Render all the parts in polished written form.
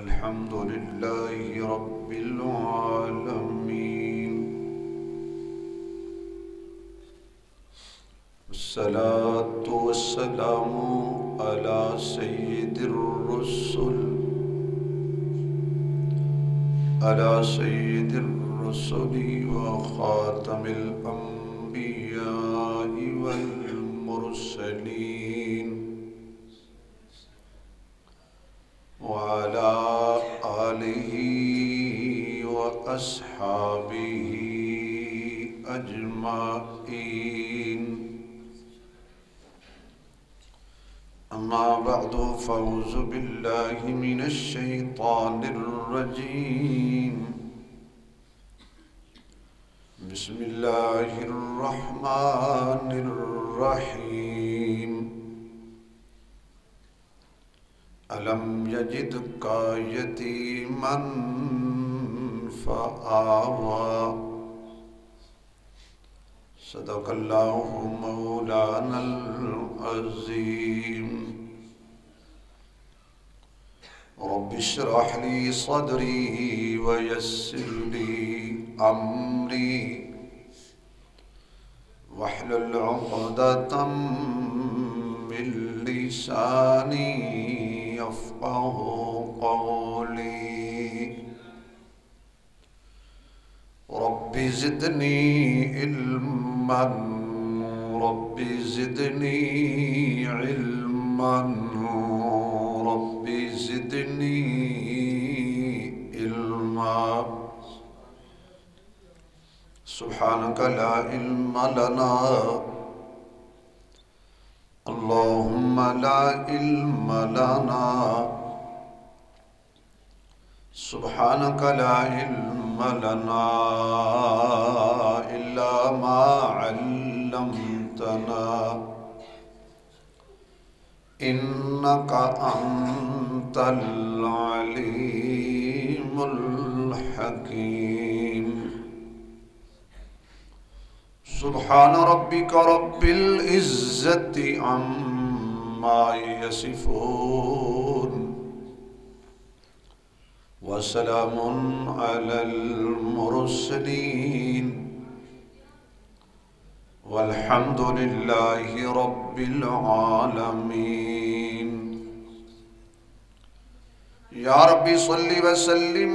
الحمد لله رب العالمين والصلاة والسلام على سيد الرسل وخاتم الأنبياء والمرسلين وعلى آله وأصحابه أجمعين أما بعد فأعوذ بالله من الشيطان الرجيم بسم الله الرحمن الرحيم ألم يجدك يتيما فآوى صدق الله مولانا العظيم رب اشرح لي صدري ويسر لي أمري واحلل عقدة من لساني يفقه قولي ربي زدني علما ربي زدني علما سبحانك لا علم لنا اللهم لا علم لنا سبحانك لا علم لنا إلا ما علمتنا إنك أنت العليم الحكيم سبحان ربك رب العزة عما يصفون وسلام على المرسلين والحمد لله رب العالمين يا رب صل وسلم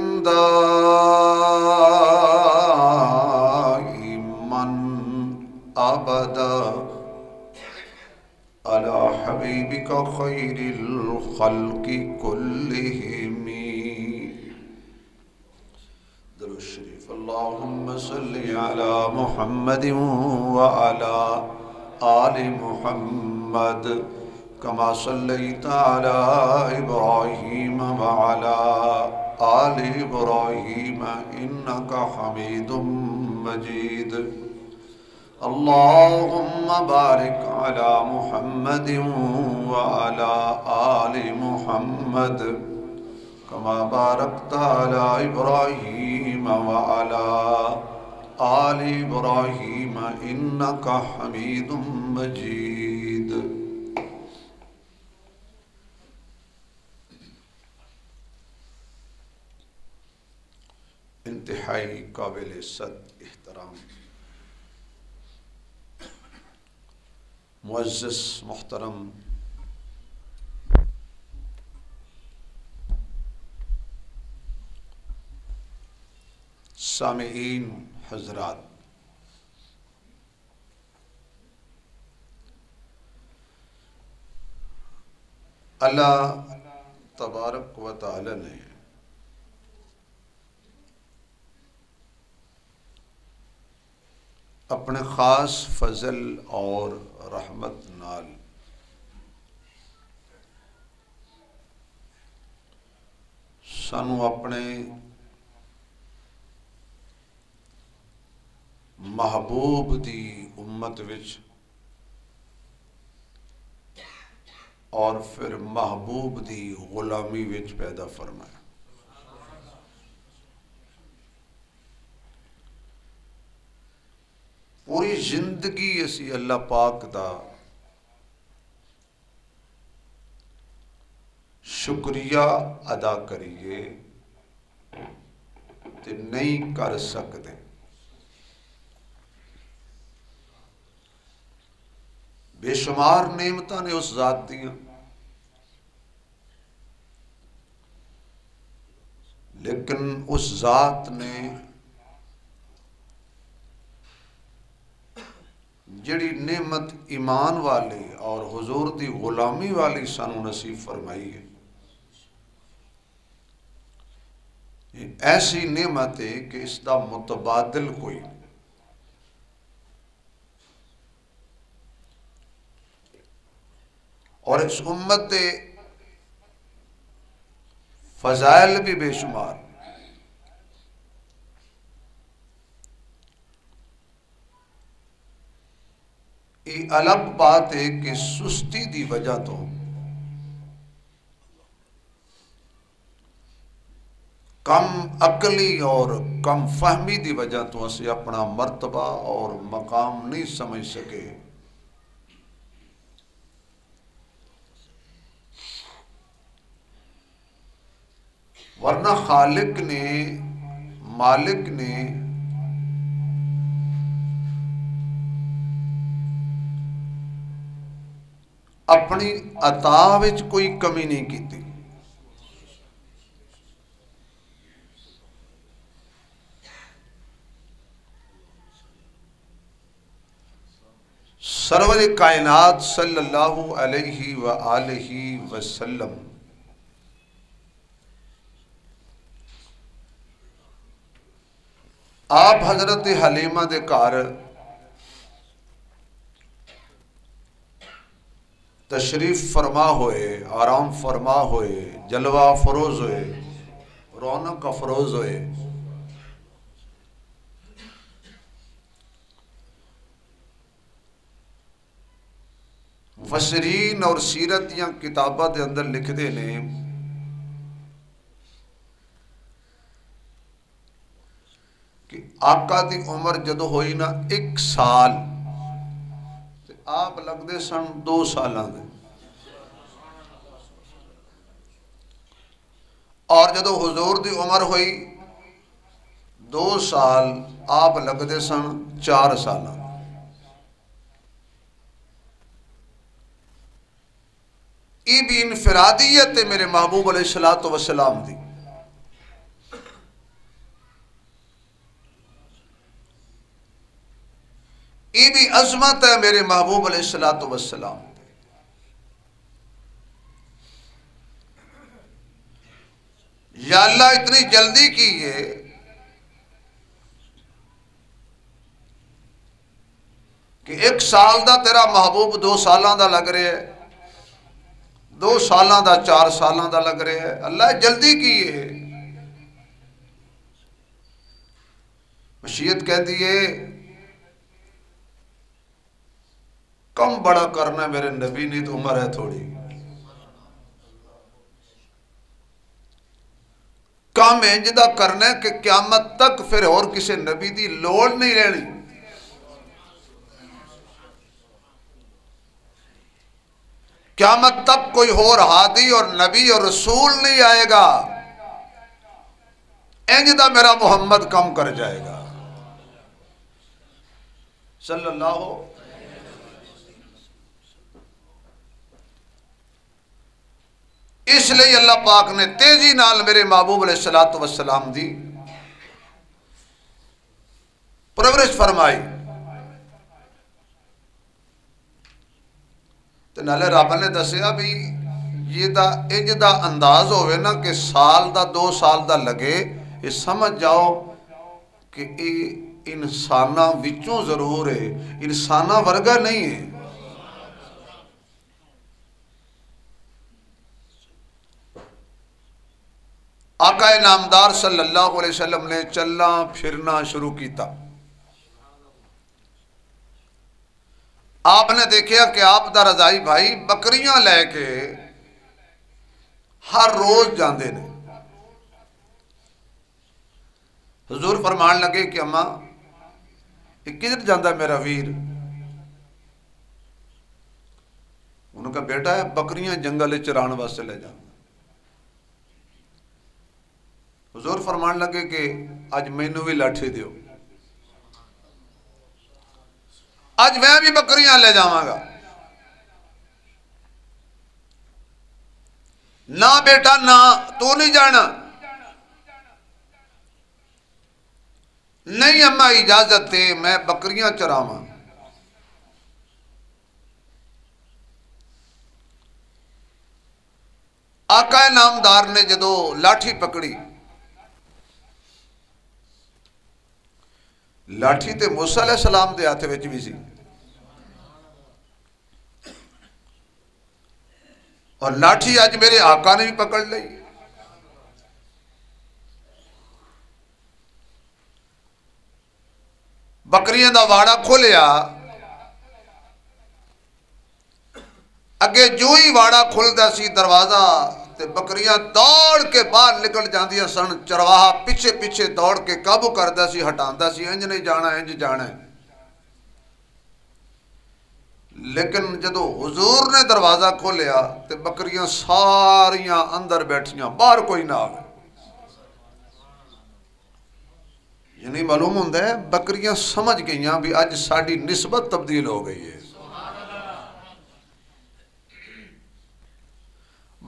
أبدا على حبيبك خير الخلق كلهم درود الشريف اللهم صل على محمد وعلى آل محمد كما صليت على إبراهيم وعلى آل إبراهيم إنك حميد مجيد اللهم بارك على محمد وعلى آل محمد كما باركت على إبراهيم وعلى آل إبراهيم إنك حميد مجيد انتہائی قابل صد احترام मुअज़्ज़िज़ मुहतरम सामेईन हज़रात, अल्लाह तबारक व तआला ने अपने ख़ास फजल और रहमत नाल सानू अपने महबूब दी उम्मत विच और फिर महबूब दी गुलामी विच पैदा फरमाया। पूरी जिंदगी असी अल्लाह पाक दा शुक्रिया अदा करिए ते नहीं कर सकते। बेशुमार नेमतां ने उस जात दियां, लेकिन उस जात ने जड़ी नेमत ईमान वाली और हुजूर दी गुलामी वाली सानू नसीब फरमाई है, ऐसी नेमत है कि इसका मुतबादल कोई और इस उम्मत के फजाइल भी बेशुमार। ये अलग बात है कि सुस्ती की वजह तो कम अकली और कम फहमी की वजह तो असी अपना मरतबा और मकाम नहीं समझ सके। वरना खालिक ने, मालिक ने अपनी अता विच कोई कमी नहीं की। सरवर कायनात सल्लल्लाहु अलैहि व आलिहि वसल्लम आप हजरत हलीमा के घर तशरीफ फरमा होए, आराम फरमा होए, जलवा फरोज होए, रौनक अफरोज होए। मुफस्सिरीन और सीरत या किताबा के अंदर लिखते ने कि आका की उम्र जदों हुई ना 1 साल, आप लगते सन 2 साल के, और जदों हुजूर की उम्र हुई 2 साल, आप लगते सन 4 साल। ये भी इनफरादियत है मेरे महबूब अलैहिस्सलातु वस्सलाम दी। ये भी अजमत है मेरे महबूब अलैहिस्सलातु वस्सलाम। या अल्लाह इतनी जल्दी की है कि 1 साल का तेरा महबूब 2 साल का लग रहा है, 2 साल का 4 साल का लग रहा है। अल्लाह जल्दी की है। मशीयत कहती है कम बड़ा करना है मेरे नबी ने, तो उम्र है थोड़ी, काम इंज दा करना है कि क्यामत तक फिर और किसी नबी की लोड़ नहीं रहनी। क्यामत तक कोई होर हादी और नबी और रसूल नहीं आएगा। इंज दा मेरा मुहम्मद कम कर जाएगा सल्लल्लाहु। इसलिए अल्लाह पाक ने तेजी नाल मेरे महबूब अलैहिस्सलातु वस्सलाम दी परवरिश फरमाई ते नाले रब ने दसिया भी ये दा इंज दा अंदाज होवे ना कि साल दा 2 साल दा लगे, ये समझ जाओ कि ये इंसाना विचों जरूर है, इंसाना वर्गा नहीं है। आका नामदार सल्लल्लाहु अलैहि वसल्लम ने चलना फिरना शुरू किया। आपने देखा कि आप दा रजाई भाई बकरियां लैके हर रोज जाते हैं। हुजूर फरमान लगे कि अम्मा किधर जाता मेरा वीर? उन्होंने कहा बेटा बकरियां जंगल चराने वास्ते ले जा। हुजूर फरमान लगे कि अज मैनू भी लाठी दियो, अज मैं भी बकरियां ले जावांगा। ना बेटा ना, तू नहीं जाना। नहीं अम्मा इजाजत है, मैं बकरियां चरावां। आकाए नामदार ने जदों लाठी पकड़ी, लाठी तो मूसा अलैहि सलाम के हाथ में भी सी और लाठी अज मेरे आका ने भी पकड़ ली। बकरियां का वाड़ा खोलिया, अगे जो ही वाड़ा खुलता सी दरवाजा ते बकरियां दौड़ के बाहर निकल जांदियां सन। चरवाहा पिछे पिछे दौड़ के काबू करता सी, हटांदा सी, इंज नहीं जाना, इंज जाना। लेकिन जदों हुजूर ने दरवाजा खोलिया तो बकरियां सारियां अंदर बैठियां, बाहर कोई ना आवे। यानी मालूम होंदा है बकरियां समझ गईयां भी अज साडी निस्बत तब्दील हो गई है।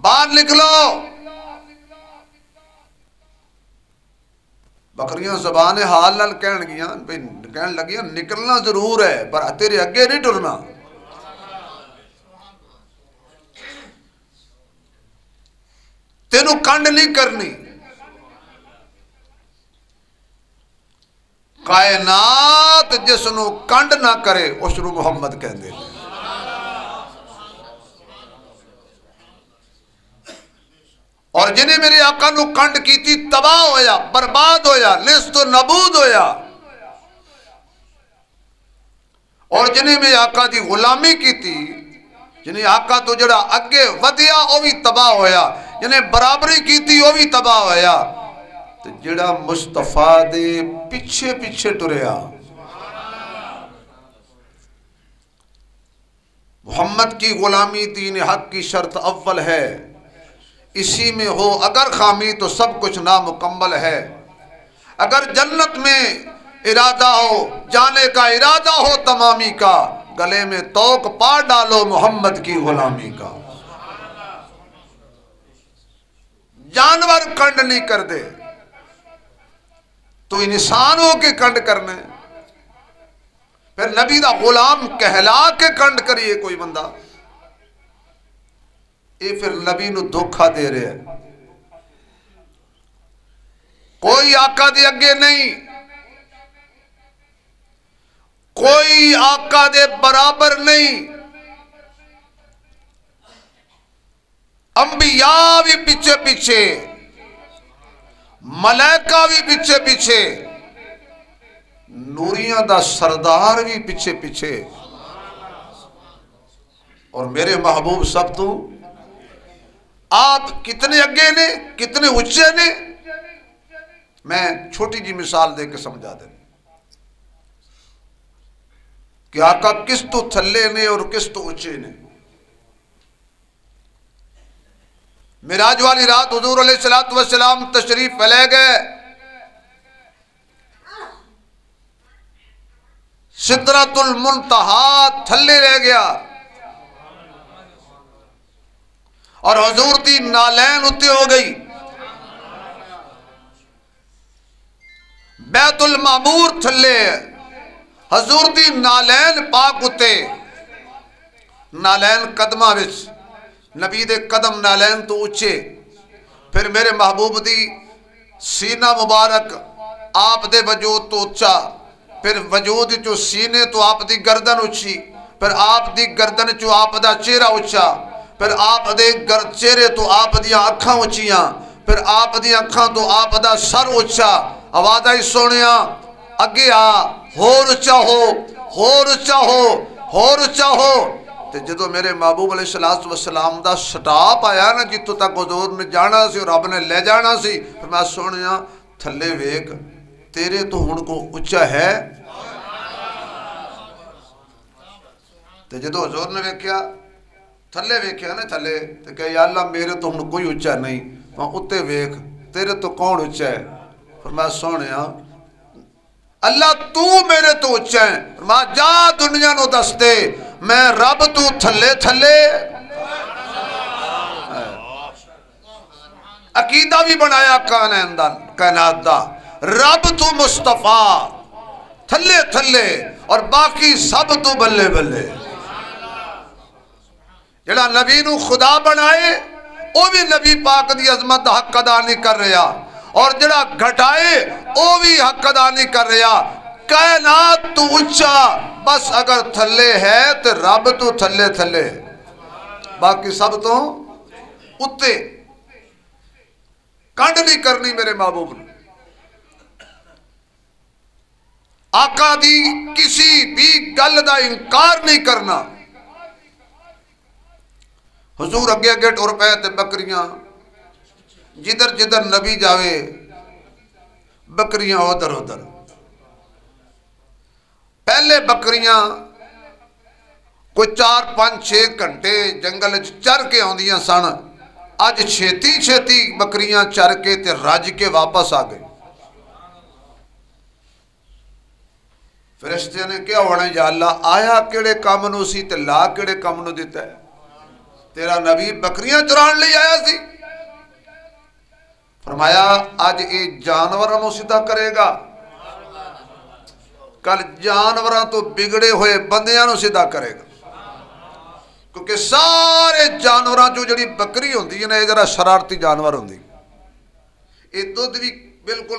बाहर निकलो। बकरियां जबान हाल नाल कहन लगियां निकलना जरूर है पर तेरे अगे नहीं टुरना। तेनू कंड नहीं करनी। कायनात जिसनू कंड ना करे उसनू मुहम्मद कहते हैं। और जिन्हें मेरे आका नू कंड की तबाह होया, बर्बाद होया, लिस्त नबूद होया। और जिन्हें मेरे आका की गुलामी की, जिन्हें आका तो जरा अगे वधिया वह भी तबाह होया, जिन्हें बराबरी की वह भी तबाह होया। तो जड़ा मुस्तफा दे पिछे पिछे टुरया, मुहम्मद की गुलामी दीन हक की शर्त अव्वल है, इसी में हो अगर खामी तो सब कुछ नामुकम्मल है। अगर जन्नत में इरादा हो, जाने का इरादा हो तमामी का, गले में तोक पा डालो मोहम्मद की गुलामी का। जानवर कंड नहीं कर दे तो इंसान हो के कंड करने, फिर नबी दा गुलाम कहला के कंड करिए कोई बंदा, ये फिर नबी नू धोखा दे रहा है। कोई आका दे अगे नहीं, कोई आका दे बराबर नहीं। अंबिया भी पीछे पीछे, मलाइका भी पीछे पीछे, नूरिया दा सरदार भी पीछे पीछे, और मेरे महबूब सब तू आप कितने अगे ने, कितने उच्चे ने। मैं छोटी जी मिसाल दे के समझा दें कि आका किस तो थल्ले ने और किस तो उच्चे ने। मिराज वाली रात हुजूर अलैहिस्सलाम तशरीफ फैले गए। सिदरतुल मुंतहा थल्ले रह गया और हजूर की नालैन उत्ते हो गई। बैतुल मामूर थले, हजूर की नालैन पाक उत्ते। नालैन कदमां विच, नबी दे कदम नालैन तो उच्चे। फिर मेरे महबूब दी सीना मुबारक आप दे वजूद तो उच्चा, फिर वजूद चो सीने तो आप दी गर्दन उच्ची, फिर आप दी गर्दन चो आप दा चेहरा उच्चा, फिर आप दे चेहरे तो आप दियां अखां उच्चियां, फिर आप दियां अखां तो आप दा सर उच्चा। आवाज़ आई, सोनिया अगे आ, होर उच्चा हो, होर उच्चा हो, होर उच्चा हो। ते जदों मेरे महबूब अलैहिस्सलाम दा स्टाप आया ना, जितों तक हजूर ने जाना सी रब ने ले जाना सी, फिर मैं सोनिया थल्ले वेख, तेरे तो हुण को उच्चा है। ते जदों हजूर ने वेख्या थले वेख्या ना, थले तो कह या अल्लाह मेरे तो हुण कोई उच्चा नहीं, मैं उत्ते वेख तेरे तो कौन उच्चा है? फरमाया सोने अल्लाह तू मेरे तो उच्चा है। फरमाया जा दुनिया नो दस दे मैं रब तू थले थले। अकीदा भी बनाया कायनात दा रब तू मुस्तफा थले थले और बाकी सब तू बल्ले बल्ले। जड़ा नबी नू खुदा बनाए वो भी नबी पाक दी अजमत दा हक अदा नहीं कर रहा और जड़ा घटाए वो भी हक अदा नहीं कर रहा। कायनात तू उच्चा बस अगर थले है तो रब तू थले थले बाकी सब तो उत्ते। कंड नहीं करनी मेरे महबूब ने। आका दी किसी भी गल का इंकार नहीं करना। हुजूर अगे अगे टुर पे ते बकरियां जिधर जिधर नबी जावे बकरियां उधर उधर। पहले बकरियां कोई 4-5-6 घंटे जंगल चर के आउंदियां सन। अज छेती छेती बकरियां चर के ते रज के वापस आ गई। फरिश्ते ने क्या होना या अल्लाह आया किहड़े काम नूं सी ते ला किहड़े काम नूं दिता है। तेरा नबी बकरियां चुराने लिए आया सी। फरमाया आज ये जानवरों को सीधा करेगा कल जानवरों तो बिगड़े हुए बंदियां को सीधा करेगा। क्योंकि सारे जानवरों चो जी बकरी होंदी है ना ये जरा शरारती जानवर होंदी। ये दुध भी बिल्कुल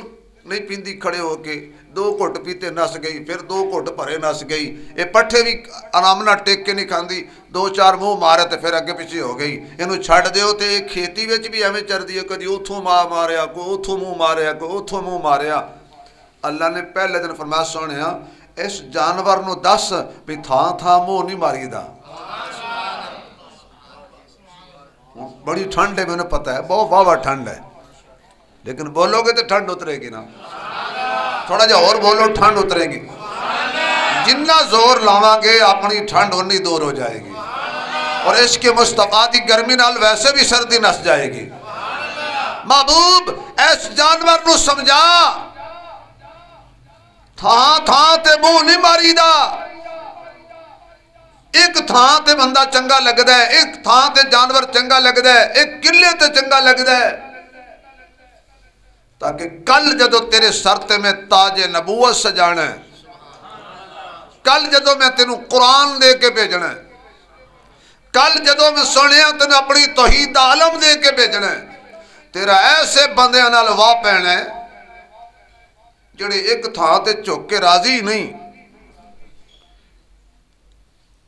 नहीं पींदी खड़े होके 2 घुट पीते नस गई फिर 2 घुट भरे नस गई। ये पट्ठे भी आराम नाल टेक के नहीं खाती 2-4 मूँह मारे तो फिर अगे पिछे हो गई। इनू छड़ दो तो खेती भी एवं चरती है कभी उतों मां मारिया को उतों मूँह मारिया को उतों मूँह मारिया। अल्लाह ने पहले दिन फरमाया सुनिया इस जानवर को दस भी थां थां मूँह नहीं मारीदा। बड़ी ठंड है मैंने पता है बहुत वाह वाह ठंड है लेकिन बोलोगे तो ठंड उतरेगी ना। थोड़ा जा और बोलो ठंड उतरेगी। जिन्ना जोर लावांगे अपनी ठंड उन्नी दूर हो जाएगी और इसके मुस्तफा की गर्मी नाल वैसे भी सर्दी नस जाएगी। महबूब इस जानवर को समझा थां थां ते मुंह नहीं मारीदा। एक थां ते बंदा चंगा लगदा है एक थां ते जानवर चंगा लगदा है एक किले ते चंगा लगदा है ताकि कल जदों तेरे सर ते में ताजे नबूवत सजाना है कल जदों मैं तेनू कुरान दे के भेजना है कल जदों मैं सुनिया तेन अपनी तौहीद दा आलम दे के भेजना है। तेरा ऐसे बंदियां नाल वाह पैना है जिहड़े एक थां ते झुक के राजी नहीं।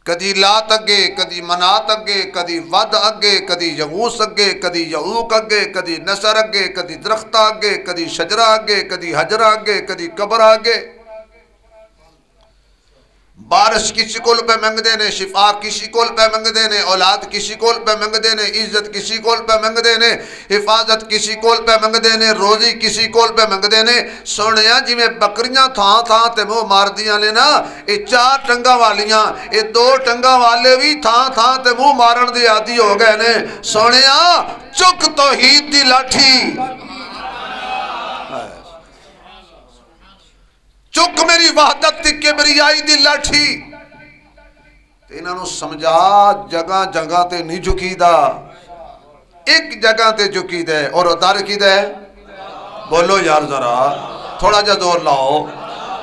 कदी लात अगे कदी मनात अगे कदी वद अगे कदी यगूस अगे कदी यऊक अगे कदी नसर अगे कदी दरख्ता अगे कदी शजरा अगे कदी हजरा अगे कदी कबर अगे। बारिश किसी कोल पे मंगते ने शिफा किसी कोल पे मंगते ने औलाद किसी कोल पे मंगते ने इज्जत किसी कोल पे मंगते ने हिफाजत किसी कोल पे मंगते ने रोजी किसी कोल पे मंगते ने। सुनिया जिमें बकरियां थां थां ते मुंह मारदियां ने ना ये 4 टंगा वालियां ये 2 टंगा वाले भी थां थां ते मुंह मारन दी आदी हो गए ने। सुनिया चुक तौहीद दी लाठी चुक मेरी वहदत तिके मेरी आई दी लाठी। इन्हों समझा जगह जगह ते नहीं झुकीदा एक जगह ते झुकी दे और उतार की दे। बोलो यार जरा थोड़ा जा जोर लाओ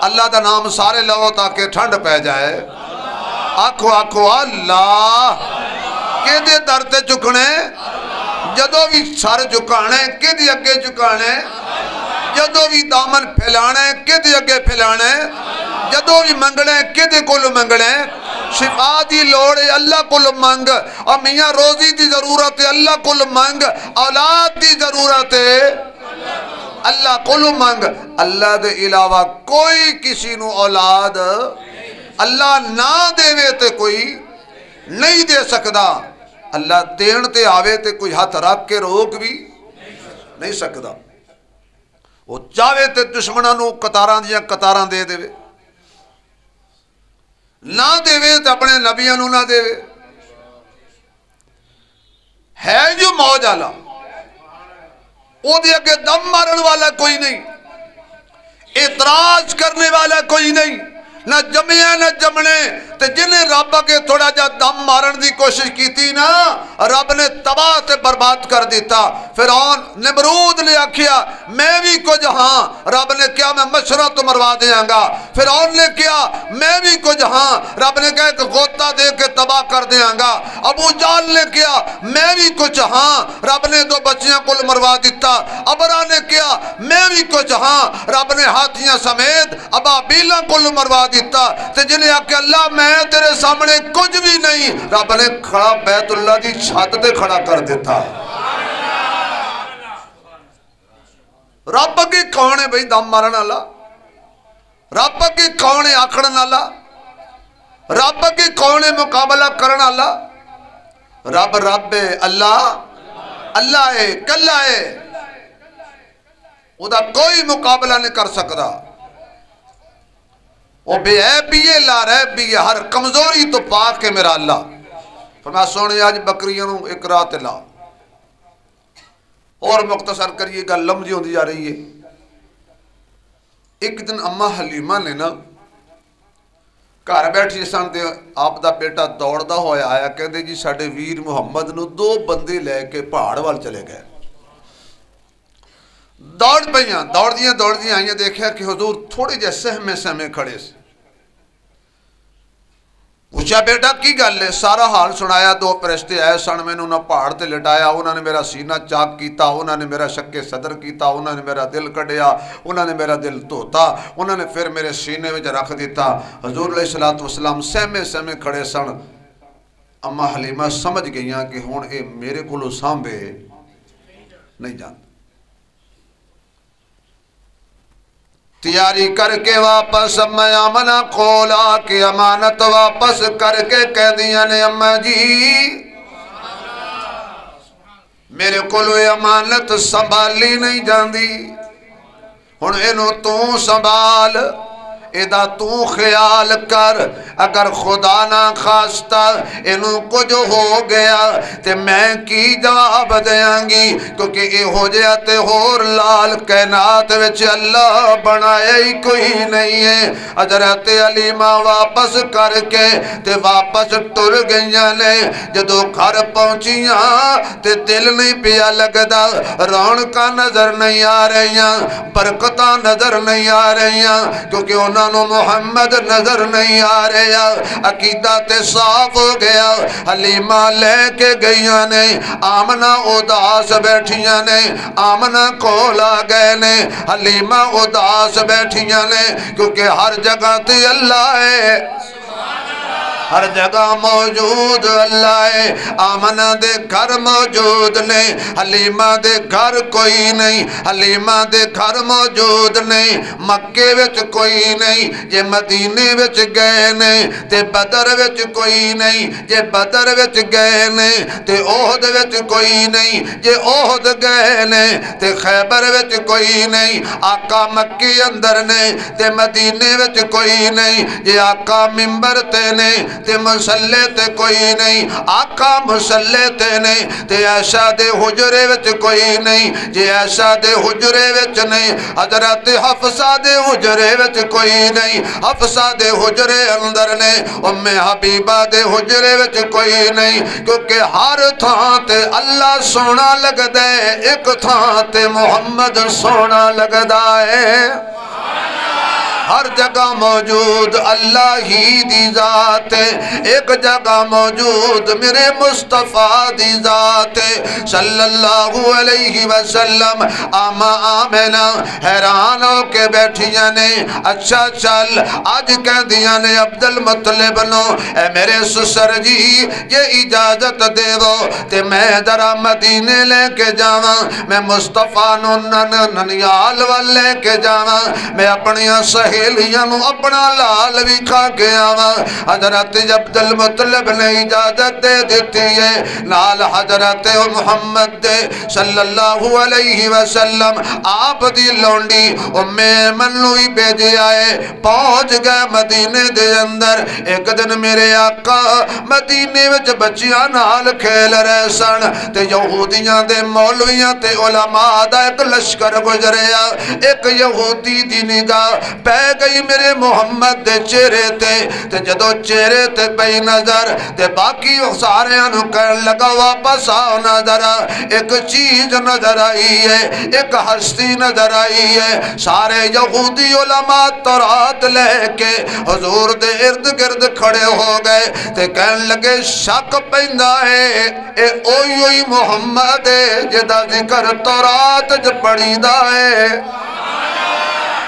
अल्लाह का नाम सारे लाओ ताकि ठंड पै जाए। आखो आखो अल्लाह के दर ते झुकने जदों भी सर झुकाने कि अगे झुकाने जदों भी दामन फैलाना है किहदे अगे फैलाना है जदों भी मंगना है किहदे कोलों मंगना है। शिफा दी लोड़ है अल्लाह कोलों मंग और मियाँ रोजी दी जरूरत है अल्लाह कोलों मंग औलाद दी जरूरत है अल्लाह कोलों मंग। अल्लाह दे इलावा कोई किसी नू औलाद अल्लाह ना देवे ते कोई नहीं दे सकता। अल्लाह देण ते आवे ते कोई हथ रख के रोक भी नहीं सकता। वो चाहे तो दुश्मनों को कतारां दियां कतारां दे देवे ना देवे तो अपने नबियां नू ना देवे। है जो मौज आला ओदे अगे दम मारन वाला कोई नहीं, एतराज करने वाला कोई नहीं, ना जमिया ना जमने। ते जिन्हें रब अगे थोड़ा जा दम मारन की कोशिश की ना, रब ने तबाह ते बर्बाद कर दिता। फिरौन नमरूद ने आखिया मैं भी कुछ हाँ, रब ने कहा मैं मशरा तो मरवा देंगा। फिरौन ने कहा मैं भी कुछ हाँ, रब ने कहा एक गोता दे के तबाह कर देंगा। अबू जाल ने कहा मैं भी कुछ हाँ, रब ने दो बच्चियां को मरवा दिता। अबरा ने कहा मैं भी कुछ हाँ, रब ने हाथियां समेत अबाबीला को मरवा दिता। ते जिन्हें आखिया अल्लाह मैं तेरे सामने कुछ भी नहीं, रब ने खड़ा बैतुल्ला की छत पे खड़ा कर देता। रब अगे कौन है भाई दम मारन वाला? रब अगे कौन है आखड़न वाला? रब अगे कौन है मुकाबला करन वाला? रब रब है, अल्लाह अल्लाह है, कल्ला है, ओदा कोई मुकाबला नहीं कर सकता। वो बेऐब भी है, लारैब भी है, हर कमजोरी तो पाक है मेरा अल्लाह। फरमाया सोने अज बकरियां नूं इक रात ला। और मुख्तसर करिए, गल लंबी होती जा रही है। एक दिन अम्मा हलीमा ने ना घर बैठी सन ते आप दा बेटा दौड़दा होया आया, कहते जी साडे वीर मुहम्मद नूं दो बंदे लैके पहाड़ वाल चले गए। दौड़ पईयां, दौड़दियां दौड़दियां आईयां, देखा कि हुजूर थोड़े जे सहमे सहमे खड़े से। पूछा बेटा की गल है? सारा हाल सुनाया। दो फरिश्ते आए सन, मैनू उन्होंने पहाड़ पर लिटाया, उन्होंने मेरा सीना चाक किया, उन्होंने मेरा शक्के सदर किया, उन्होंने मेरा दिल कढ़िया, उन्होंने मेरा दिल धोता, उन्होंने फिर मेरे सीने में रख दिता। हजूर अलैहिस्सलातु वस्सलाम सहमे सहमे खड़े सन। अम्मा हलीमा समझ गई कि हुण ये मेरे कोलों सांभे नहीं जाता। तैयारी करके वापस अम्मा आमना खोला के अमानत वापस करके कह दिया ने अम्मा जी मेरे को अमानत संभाली नहीं जाती, हुण इनू तू संभाल, एदा तू ख्याल कर। अगर खुदा ना खास्ता इनू कुछ हो गया तो मैं की जवाब देंगी, क्योंकि इहो जिहा ते होर लाल कायनात विच अल्लाह बनाया ही कोई नहीं है। हज़रत हलीमा वापस करके ते वापस टुर गईयां ने। जदों घर पहुंचियां ते दिल नहीं पिया लगदा, रौनकां नज़र नहीं आ रहियां, बरकतां नज़र नहीं आ रहियां, क्योंकि मुहम्मद नजर नहीं आ रहा। अकीदा ते साफ हो गया। हलीमा लेके गईयां ने, आमना उदास बैठियां ने, आमना कोल आ गए ने, हलीमा उदास बैठियां ने, क्योंकि हर जगह ते अल्लाह है, हर जगह मौजूद अल्लाह है। आमना दे घर मौजूद ने, हलीमा दे घर कोई नहीं, हलीमा दे घर मौजूद नहीं, मक्के विच कोई नहीं, जे मदीने विच गए ने, ते बदर विच कोई नहीं, जे बदर विच गए ने, ते ओहद विच कोई नहीं, जे ओहद गए ने, ते खैबर विच कोई नहीं। आका मक्के अंदर ने, ते मदीने विच कोई नहीं, जे आका मिंबर ते ने, ते मुसल्ले ते कोई नहीं, आका मुसल्ले ते नहीं, ते ऐशा दे हुजरे विच कोई नहीं, जे ऐशा दे हुजरे विच नहीं, हजरत हफ्सा दे हुजरे विच कोई नहीं, हफ्सा दे हुजरे अंदर ने, उम्मे हबीबा दे हुजरे विच कोई नहीं, क्योंकि हर थां ते अल्लाह सोहना लगदा है, एक थां ते मुहम्मद सोहना लगदा है। हर जगह मौजूद अल्लाह ही दी जात, एक जगह मौजूद मेरे मुस्तफ़ा दी जात सल्लल्लाहु अलैहि वसल्लम। आमा आमना हैरान हो के बैठियां ने। अच्छा चल आज कह दिया ने अब्दुल मुत्तलिब नो, ए मेरे ससुर जी ये इजाजत दे दो ते मैं जरा मदीने लेके जावा, मैं मुस्तफ़ा नु ननियाल वाल लेके जावा, मैं अपनियां सही सहेलियां नू अपना लाल भी खा के आवा। हजरत अब्दुल मुत्तलिब ने इजाजत दे दी है, नाल हजरत मुहम्मद दे सल्लल्लाहु अलैहि वसल्लम आप दी लौंडी उम्मे ऐमन नू ही भेजिया है। पहुंच गए मदीने दे अंदर। एक दिन मेरे आका मदीने विच बच्चियां नाल खेल रहे सन ते यहूदियां दे मौलवियां ते उलमा दा एक लश्कर गुजरिया। एक यहूदी दी निगाह पै गई मेरे मुहम्मद दे चेहरे ते, ते जदों चेहरे ते पई नजर ते बाकी सारियां नू कहण लगा वापस आओ नजर। एक चीज नजर आई है, एक हस्ती नजर आई है। सारे यहूदी उलमा तौरात लेके हुजूर दे इर्द गिर्द खड़े हो गए ते कहण लगे शक पैंदा है ए ओही मुहम्मद है जिहदा जिक्र तौरात च पढ़ीदा है।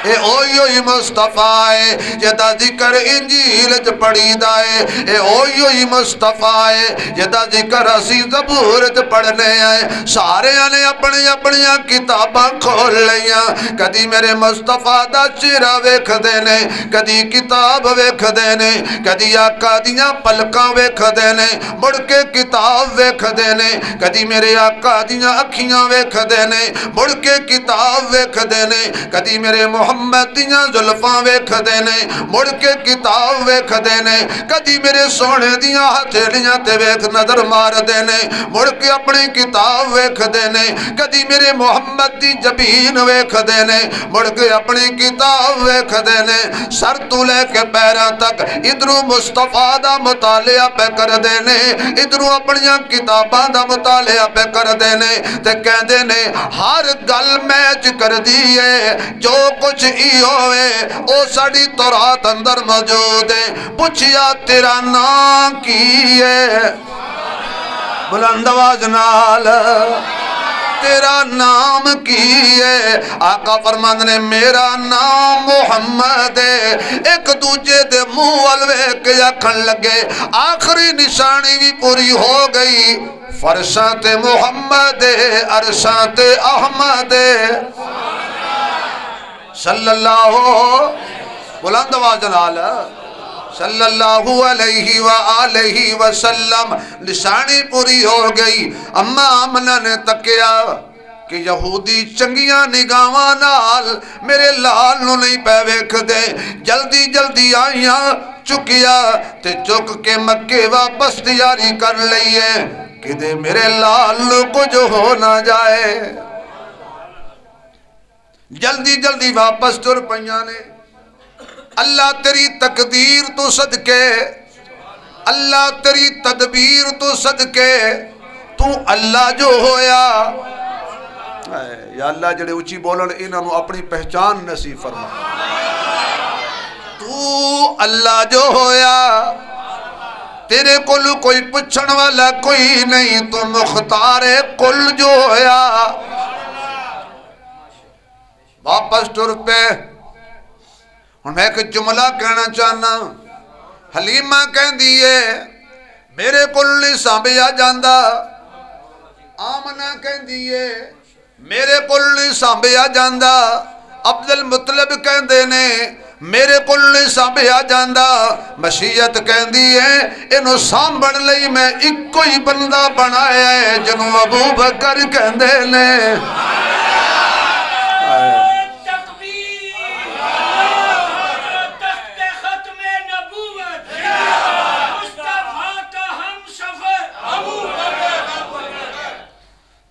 ए ओही ओही मुस्तफा है जिहदा जिक्र इंजील च पढ़ीदा है। ए ओही ओही मुस्तफा है जिहदा जिक्र असीं ज़बूर च पढ़ने आए। सारियां ने अपनी अपनियां किताबां खोल लईयां, कदी मेरे मुस्तफा दा चेहरा वेखदे ने, कदी किताब वेखदे ने, कदी आका दियां पलकां वेखदे ने, मुड़ के किताब वेखदे ने, कदी मेरे आका दियां अखियां वेखदे ने, मुड़ के किताब वेखदे ने, कदी मेरे मुहम्मद दियां जुल्फां वेखदे ने, मुड़ के किताब वेखदे ने, कदी मेरे सोहणे दियां हथेलियां ते वेख नजर मारदे ने, मुड़ के अपनी किताब वेखदे ने, कदी मेरे मुहम्मद दी जबीन वेखदे ने, मुड़ के अपनी किताब वेखदे ने। सर तों लै के पैरां तक इधरों मुस्तफा दा मुतालिया पे करदे ने, इधरों अपनियां किताबां दा मुतालिया पे करदे ने ते कहंदे ने हर गल मैच करदी है, जो कुछ होवे ओ साडी तौरात अंदर मौजूद है। पुछिया तेरा नाम की है? बुलंद आवाज नाल तेरा नाम की है? आका फरमांदे ने मेरा नाम मुहम्मद है। एक दूजे दे मुंह वल वेख के आखण लगे आखिरी निशानी भी पूरी हो गई। फरशां ते मुहम्मद है, अरशां ते अहमद है सल्लल्लाहु बुलंद आवाज़ नाल सल्लल्लाहु अलैहि व आलिहि वसल्लम। निशानी पूरी हो गई। अम्मा आमना ने तकिया कि यहूदी चंगियां निगाहां नाल मेरे लाल नूं नहीं पै वेखदे। जल्दी जल्दी आईयां चुकिया ते चुक के मक्के वापस तैयारी कर लईए किते मेरे लाल नूं कुछ हो ना जाए। जल्दी जल्दी वापस तुर पईयां ने। अल्लाह तेरी तकदीर तो सदके, अल्लाह तेरी तदबीर तो सदके, तू अल्लाह जो होया या अल्लाह जिहड़े उची बोलन इन्हां नूं अपनी पहचान नसीब फरमा। तू अल्लाह जो होया, तेरे कोल कोई पुछण वाला कोई नहीं, तू मुख्तारे कुल जो होया। वापस तुर पे। हुण मैं एक जुमला कहना चाहना। हलीमा कहती है मेरे को नहीं साम्भिया जाता। आमना कहती है मेरे को नहीं साम्भिया जाता। अब्दुल मुत्तलिब कहते ने मेरे को नहीं साम्भिया जाता। मशीयत कहती है इनू साम्भण लई मैं इको ही बंदा बनाया है जिनू अबू बकर कहते ने।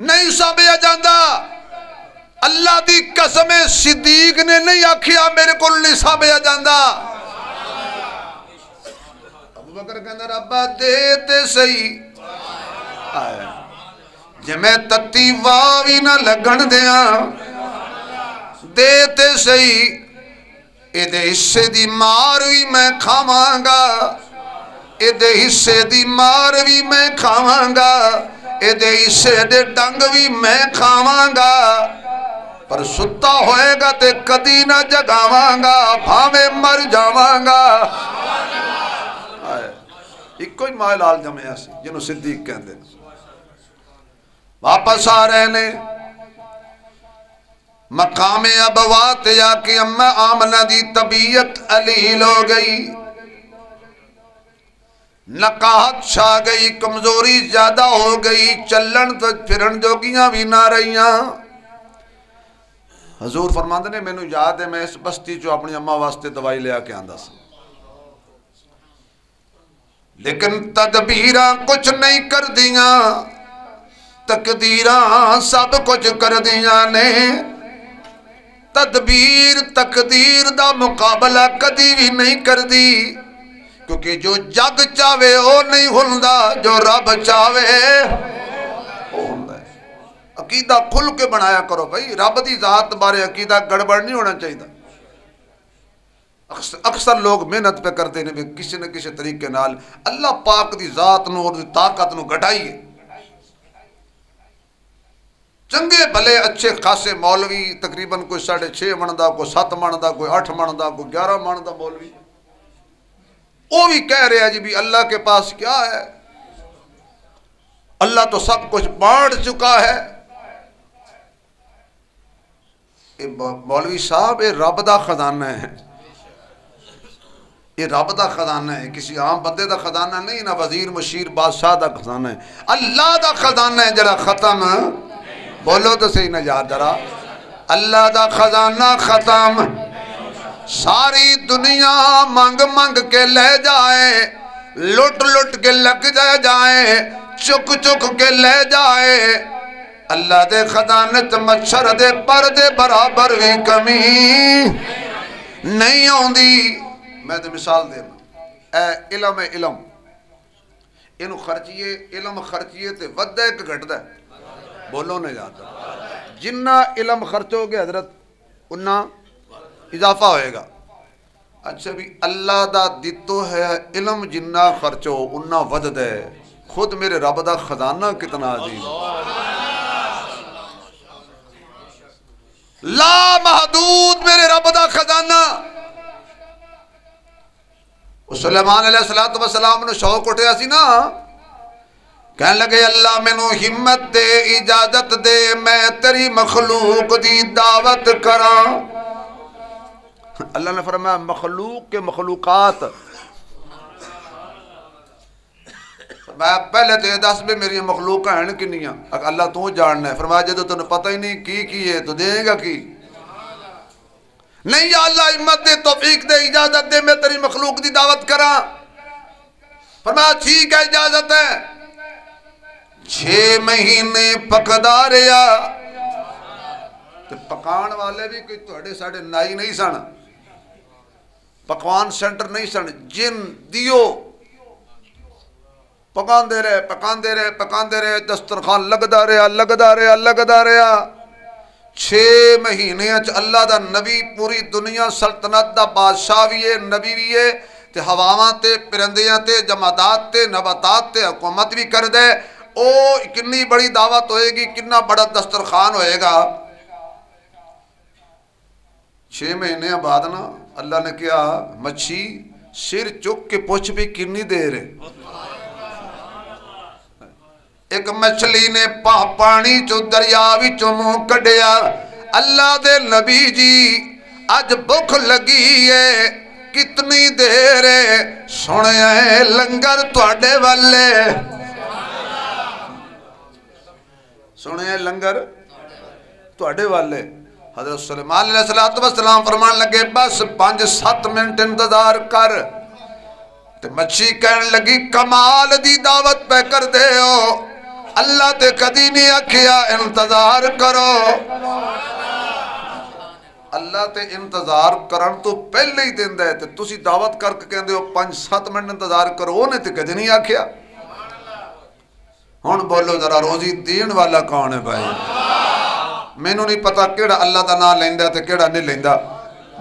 नहीं साबिया जाता। अल्लाह दी कसम सिद्दीक ने नहीं आखिया मेरे को नहीं साबिया जाता। अबू बकर कहंदा रब्बा दे ते सही जे मैं तत्ती वाह भी ना लगन दिया। दे ते सही इहदे हिस्से दी मार भी मैं खावांगा, इहदे हिस्से दी मार भी मैं खावांगा, एदे हिस्से दे डंग भी मैं खावांगा, पर सुता होएगा ते कदी ना जगावांगा, भावे मर जावांगा। इको ही माए लाल जमया सी जिन्हों सिद्दीक कहते। वापस आ रहे ने। मकाम अबवात जाके अम्मा आमना दी तबीयत अलील हो गई, नकाहत छा गई, कमजोरी ज्यादा हो गई, चलन तो फिरन जोगियां भी ना रहियां। हजूर फरमाते ने मैनू याद है मैं इस बस्ती चो अपनी अम्मा वास्ते दवाई लिया के आंदा सी, लेकिन तदबीरा कुछ नहीं कर दिया, तकदीरा सब कुछ कर दिया ने। तदबीर तकदीर दा मुकाबला कदी भी नहीं कर दी, क्योंकि जो जग चाहे वो नहीं हुंदा, जो रब चाहे वो हुंदा। अकीदा खुल के बनाया करो भाई, रब दी जात बारे अकीदा गड़बड़ नहीं होना चाहिए। अक्सर लोग मेहनत पे करते ने भी किसी न किसी तरीके नाल अल्लाह पाक दी जात नूं और ताकत नूं घटाइए। चंगे भले अच्छे खासे मौलवी तकरीबन कोई 6.5 मन का, कोई 7 मन का, कोई 8 मन का, कोई 11 मन का मौलवी, वो भी कह रहे हैं जी भी अल्लाह के पास क्या है, अल्लाह तो सब कुछ बांट चुका है। मौलवी साहब ये रब का खजाना है, ये रब का खजाना है, किसी आम बंदे का खजाना नहीं, ना वजीर मुशीर बादशाह का खजाना है, अल्लाह का खजाना है जरा खत्म। बोलो तो सही ना याद जरा, अल्लाह का खजाना खत्म। सारी दुनिया मंग मंग के ले जाए, लुट लुट के लग जाए, चुक चुक के ले जाए, अल्लाह दे खजाने च मच्छर दे पर दे बराबर भी कमी नहीं आती। मैं तो मिसाल देना, ए इलम है, इलम इनू खर्चिए, इलम खर्चिए तो वधदा है कि घटदा है? बोलो नहीं जाता, जिन्ना इलम खर्चोगे हजरत उन्ना इजाफा होएगा। अच्छा भी अल्लाह दा दित्तो है इलम, जिन्ना खर्चो उन्ना वधदा है। खुद मेरे रब दा खजाना कितना अजीम, ला महदूद मेरे रब दा खजाना। सुलेमान अलैहिस्सलातु वस्सलाम ने शौक उठाया सी ना, कह लगे अल्लाह मैनू हिम्मत दे, इजाजत दे, मैं तेरी मखलूक दी दावत करा। अल्लाह ने फरमाया मखलूक के मखलूकात, मैं पहले तो यह दस भी मेरी मखलूक हैं कि अल्लाह तू जानना है। फरमाया जो तेन पता ही नहीं की है तो देगा की नहीं। अल्लाह हिम्मत दे, तौफीक दे, इजाजत दे, मैं तेरी मखलूक दी दावत करा। फरमाया ठीक है इजाजत है। 6 महीने पकदा रहा, तो पकान वाले भी कोई तुहाडे साडे नाई नहीं सन, पकवान सेंटर नहीं सन, जिन दियो पकांदे रहे पकांदे रहे पकांदे रहे, दस्तरखान लगदा रहा लगदा रहा लगदा रहा। 6 महीने अल्लाह दा नबी पूरी दुनिया सल्तनत दा बादशाह भी है, नबी भी है, ते हवावां ते परिंदियां ते जमादात ते नबातात ते हुकूमत भी कर दे। ओ कितनी बड़ी दावत होएगी, कितना बड़ा दस्तरखान होएगा। 6 महीने बाद ना अल्लाह ने क्या मच्छी सिर चुक के पुछ भी कितनी देर है। एक मछली ने पानी चो दरिया विचों मुंह कढ़िया, अल्लाह दे नबी जी अज भुख लगी है कितनी देर है, सुने लंगर तुहाडे वाले, सुने लंगर तुहाडे वाले। हजरत सुलेमान अलैहिस्सलातु वस्सलाम फरमान लगे बस 5-7 मिनट इंतजार कर। ते मच्छी कहन लगी कमाल दी दावत पे कर दे हो, अल्लाह ते कदी नहीं आखिया इंतजार करो। अल्लाह ते इंतजार करन तो पहले ही दिंदा है, ते तुसी दावत करके कहंदे हो 5-7 मिनट इंतजार करो, ओने ते कदी नहीं आखिया। हुण बोलो जरा रोजी देने वाला कौन है भाई? मैनू नहीं पता केड़ा अल्लाह का नाम लैंदा ते केड़ा नहीं लैंदा,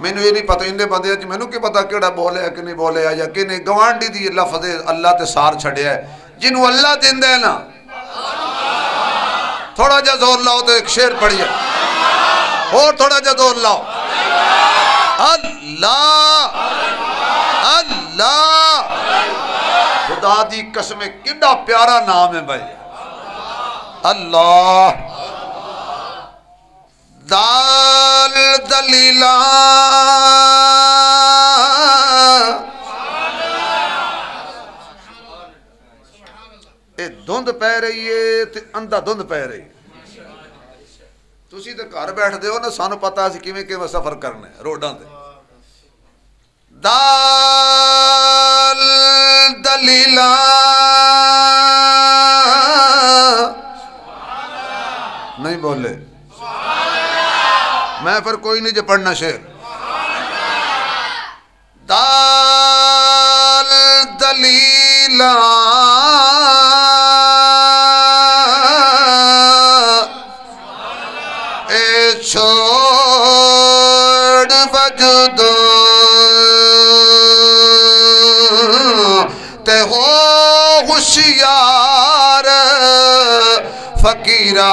मैनू ये नहीं पता, इन्हें बंदे मैनू की पता केड़ा बोले कि नहीं बोले, या कि नहीं गवांडी दी लफज अल्लाह ते सार छड़िया है। जिन्हों अल्लाह दिंदा है ना, थोड़ा जा जोर लाओ तो एक शेर पढ़िए, और थोड़ा जा जोर लाओ, अल्लाह अल्लाह। खुदा दी कसम कितना प्यारा नाम है भाई, अल्लाह दा दलीला ए धुंध पै रही है ते अंधा धुंध पै रही तुसी ते घर बैठदे हो ना सानू पता असीं किवें किवें सफर करना है रोडां ते दाल दलीला नहीं बोले मैं फिर कोई नहीं जो पढ़ना शेर दाल दलीला ए छोड़ वजूद ते हो होशियार फकीरा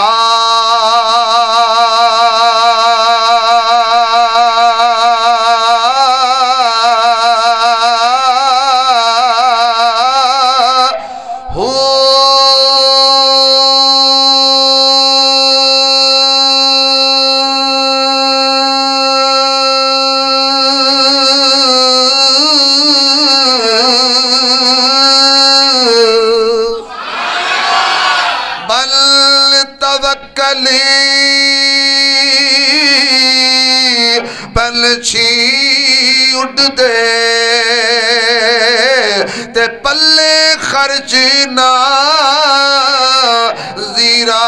ते पल्ले खर्च ना जीरा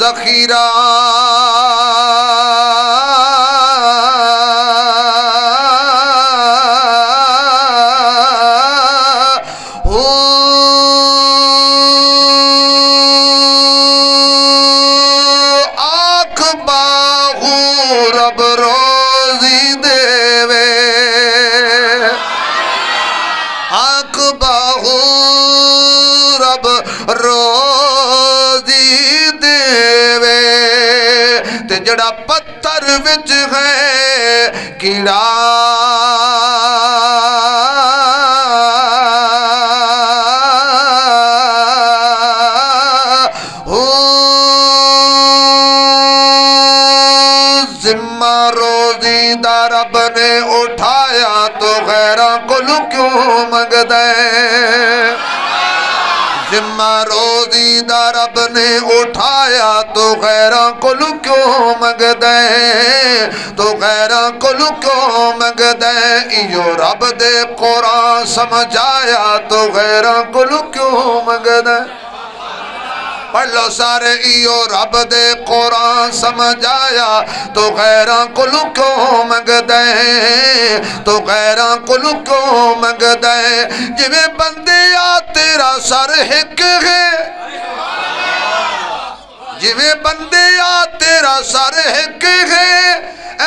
जखीरा आँख बाहू रब रोजी देवे आँख बाहू रब जड़ा पत्थर विच है कीड़ा हो जिम्मा रोजी दा रब ने उठाया तो गैरा कोलू क्यों मंगदे जिम्मा रोजी दा रब ने उठाया तो गैरा कोलू क्यों मंगदे तो गैरा कोलू क्यों मंगदे इयो रब दे कुरान समझाया तो गैरा कोलू क्यों मंगदे पढ़ लो सारे इयो रब दे कुरान समझाया तो गैरा कोलू क्यों मंगदे तो गैरा कोलू क्यों मंगदे जिवें बंदे आ तेरा सर हिक है जिवें बंदे आ तेरा सर हिक है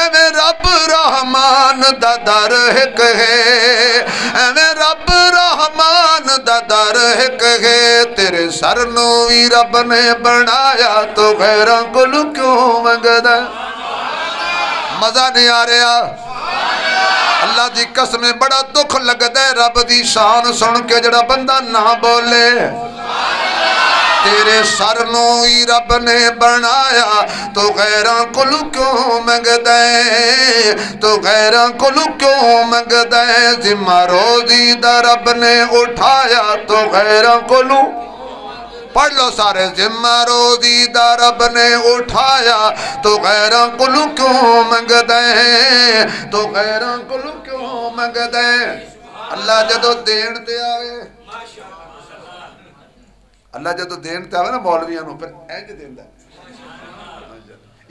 एवें रब रहमान दा दर हिक है एवें रब रहमान दा दर हिक है तेरे सर नू वी रब ने बनाया तो गैरां कोलू क्यों मंगदा मजा नहीं आ रहा अल्लाह दी कसम बड़ा दुख लगदा है रब दी शान सुन के जड़ा बंदा ना बोले तेरे सर नू ही रब ने बनाया तो गैरां कोलू क्यों मंगदा तो गैरां कोलू क्यों मंगदा जिम्मा रोजी दा रब ने उठाया तो गैरां कोलू पढ़ लो सारे। जिम्मा रोजी दा रब ने उठाया तो गैरों को क्यों मंगते हैं, तो गैरों को क्यों मंगते हैं। अल्लाह जदों देण ते आवे, अल्लाह जदों देण ते आवे ना मौलवियां नूं पर इंज दिंदा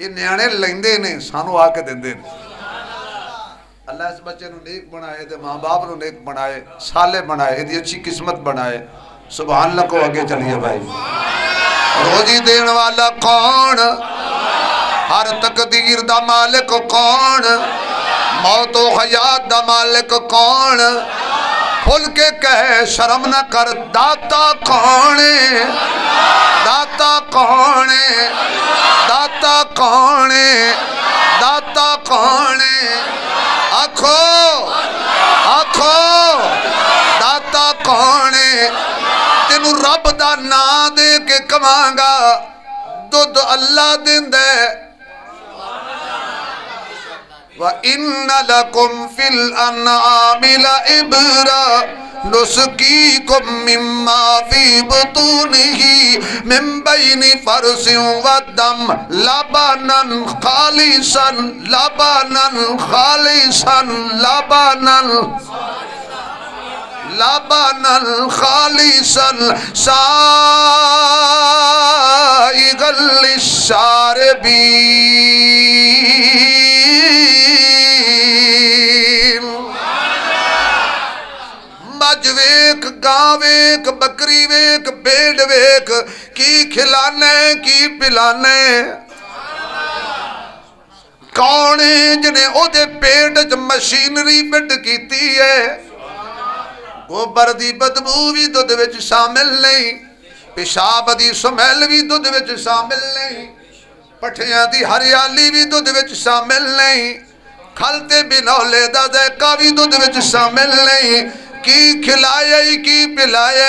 ये न्याणे लैंदे ने सानू आके दिंदे ने। अल्लाह इस बच्चे नूं नेक बनाए ते माँ बाप नूं नेक बनाए, साले बनाए, इहदी अच्छी किस्मत बनाए। सुभान अल्लाह को अगे चलिए भाई। रोजी देण वाला कौन, हर तकदीर दा मालिक कौन, मौतो हयात दा मालिक कौन, खुल के कहे शर्म ना कर। दाता कौन, दाता कौन, दाता कौन, दाता कौन, आखो आखो दाता कौन। तेनू रब दा नां दे के कवांगा, दुध अल्लाह दिंदा है। इन्ना लकुम फिल अनामी लइब्रा नुस्कीकुम मिम्मा फी बुतूनिही मिन बैनि फरसिं व दम लबनन खालिसन लबनन खालिसन लबनन लबनन खालिसन साइगल लिशारबीन। मज वेख, गां वेख, बकरी वेख, भेड़ वेख, की खिलाने की पिलाने। कौन है जिन्हें ओदे पेट च मशीनरी फिट कीती है। गोबर की बदबू भी दुध विच शामिल नहीं, पेशाब की समैल भी दुध विच शामिल नहीं, पठिया की हरियाली भी दुध विच शामिल नहीं, खलते बिनौले का जायका भी दुध विच शामिल नहीं। की खिलाया की पिलाया।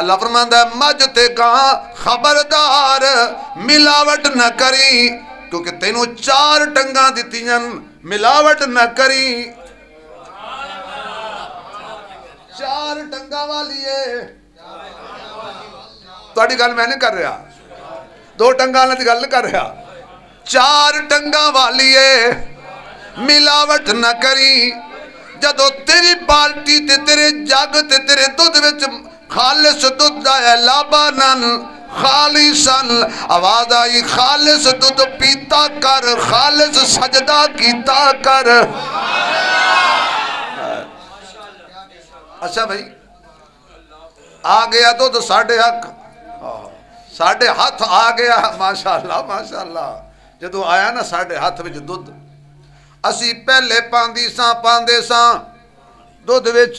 अल्लाह फरमांदा मज ते गां खबरदार मिलावट न करी, क्योंकि तेनू चार टंगा दित्तियां, मिलावट न करी। चार टंगा वाली है तो गल मैं नहीं कर रहा, दो टंगा वाली गल कर रहा। चार टंगा वाली है, मिलावट न करी। जदों तेरी बाल्टी ते तेरे जग ते तेरे दुध विच खालिस दुध है, लाबानन खालिसन। आवाज आई खालिस दुध पीता कर, खालिस सजदा कीता कर। अच्छा भाई आ गया दुध तो साढ़े हक साढ़े हथ आ गया। माशाल्लाह माशाल्लाह। जदों आया ना साढ़े हथ में दुध, असी पहले पांदी सां पांदे सां दुध विच,